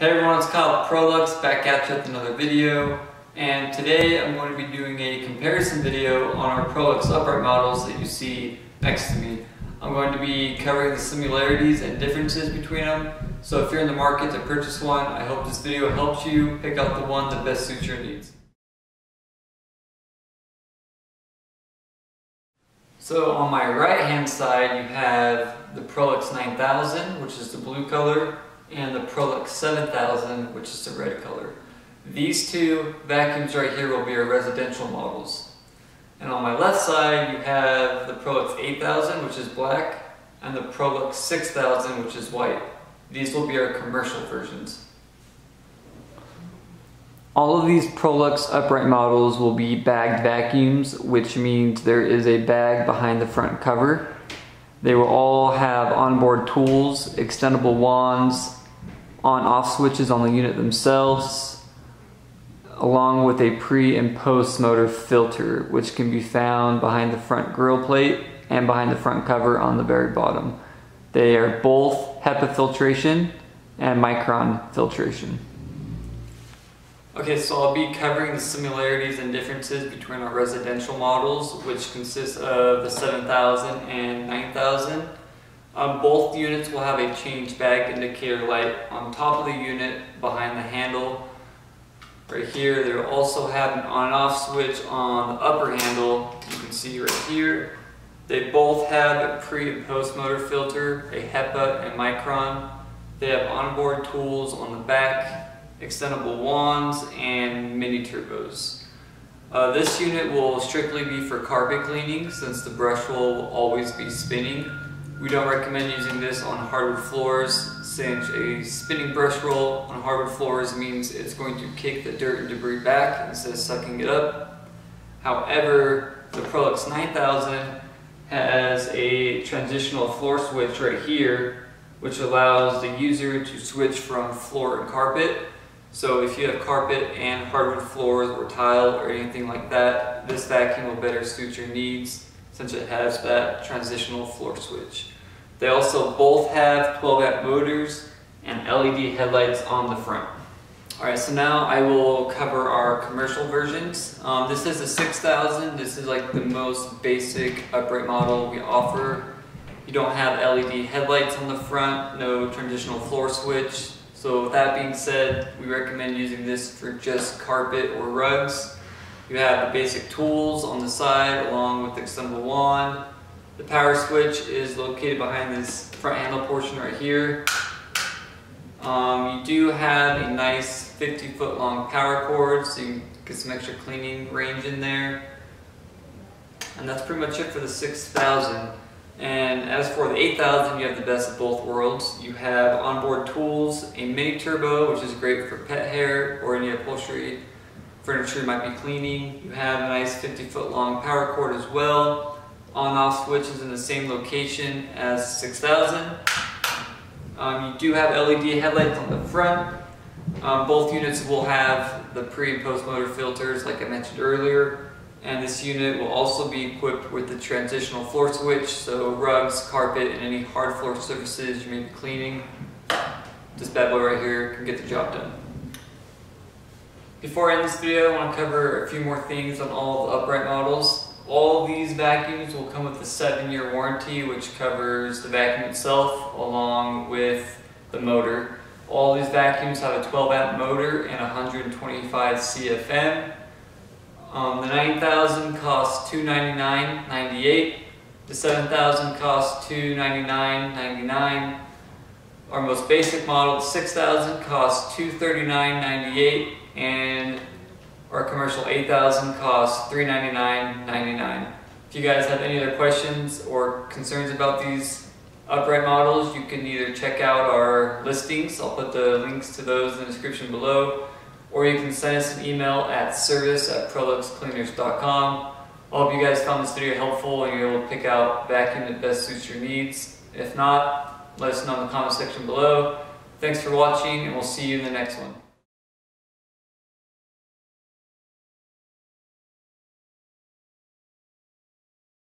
Hey everyone, it's Kyle Prolux back at you with another video, and today I'm going to be doing a comparison video on our Prolux upright models that you see next to me. I'm going to be covering the similarities and differences between them, so if you're in the market to purchase one, I hope this video helps you pick out the one that best suits your needs. So on my right hand side you have the Prolux 9000, which is the blue color, and the Prolux 7000, which is the red color. These two vacuums right here will be our residential models. And on my left side, you have the Prolux 8000, which is black, and the Prolux 6000, which is white. These will be our commercial versions. All of these Prolux upright models will be bagged vacuums, which means there is a bag behind the front cover. They will all have onboard tools, extendable wands, on-off switches on the unit themselves, along with a pre- and post-motor filter, which can be found behind the front grill plate and behind the front cover on the very bottom. They are both HEPA filtration and micron filtration. Okay, so I'll be covering the similarities and differences between our residential models, which consists of the 7000 and 9000. Both units will have a change bag indicator light on top of the unit behind the handle. Right here, they will also have an on and off switch on the upper handle, you can see right here. They both have a pre and post motor filter, a HEPA and micron. They have onboard tools on the back, extendable wands, and mini turbos. This unit will strictly be for carpet cleaning since the brush roll will always be spinning. We don't recommend using this on hardwood floors since a spinning brush roll on hardwood floors means it's going to kick the dirt and debris back instead of sucking it up. However, the Prolux 9000 has a transitional floor switch right here which allows the user to switch from floor and carpet. So if you have carpet and hardwood floors or tile or anything like that, this vacuum will better suit your needs since it has that transitional floor switch. They also both have 12-amp motors and LED headlights on the front. Alright, so now I will cover our commercial versions. This is the 6000. This is like the most basic upright model we offer. You don't have LED headlights on the front, no transitional floor switch. So with that being said, we recommend using this for just carpet or rugs. You have the basic tools on the side along with the extendable wand. The power switch is located behind this front handle portion right here. You do have a nice 50-foot long power cord, so you can get some extra cleaning range in there. And that's pretty much it for the 6000. And as for the 8000, you have the best of both worlds. You have onboard tools, a mini turbo, which is great for pet hair or any upholstery, furniture you might be cleaning. You have a nice 50-foot long power cord as well. On-off switch is in the same location as 6000. You do have LED headlights on the front. Both units will have the pre and post motor filters like I mentioned earlier. And this unit will also be equipped with the transitional floor switch, so rugs, carpet, and any hard floor surfaces you may be cleaning. This bad boy right here can get the job done. Before I end this video, I want to cover a few more things on all the upright models. All these vacuums will come with a 7-year warranty, which covers the vacuum itself along with the motor. All these vacuums have a 12-amp motor and 125 CFM. The 9000 costs $299.98. The 7000 costs $299.99. Our most basic model, the 6000, costs $239.98, and our commercial 8000 costs $399.99. If you guys have any other questions or concerns about these upright models, you can either check out our listings. I'll put the links to those in the description below. Or you can send us an email at service@ProLuxCleaners.com. I hope you guys found this video helpful and you're able to pick out vacuum that best suits your needs. If not, let us know in the comment section below. Thanks for watching, and we'll see you in the next one.